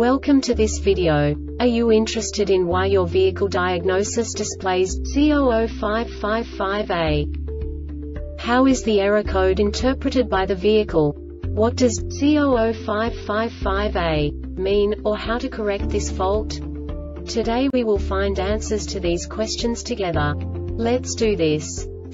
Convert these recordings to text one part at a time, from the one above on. Welcome to this video. Are you interested in why your vehicle diagnosis displays C0055-5A? How is the error code interpreted by the vehicle? What does C0055-5A mean, or how to correct this fault? Today we will find answers to these questions together. Let's do this.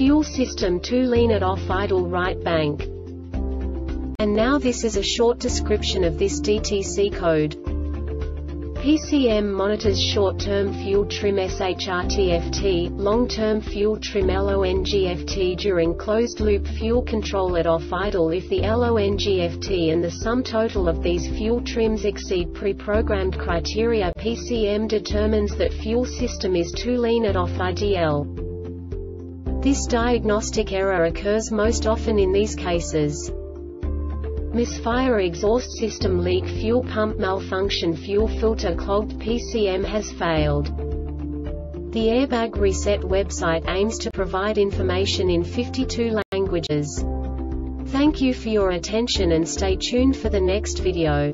fuel system too lean at off idle right bank. And now this is a short description of this DTC code. PCM monitors short-term fuel trim SHRTFT, long-term fuel trim LONGFT during closed-loop fuel control at off idle if the LONGFT and the sum total of these fuel trims exceed pre-programmed criteria. PCM determines that fuel system is too lean at off idle. This diagnostic error occurs most often in these cases: misfire, exhaust system leak, fuel pump malfunction, fuel filter clogged. PCM has failed. The Airbag Reset website aims to provide information in 52 languages. Thank you for your attention and stay tuned for the next video.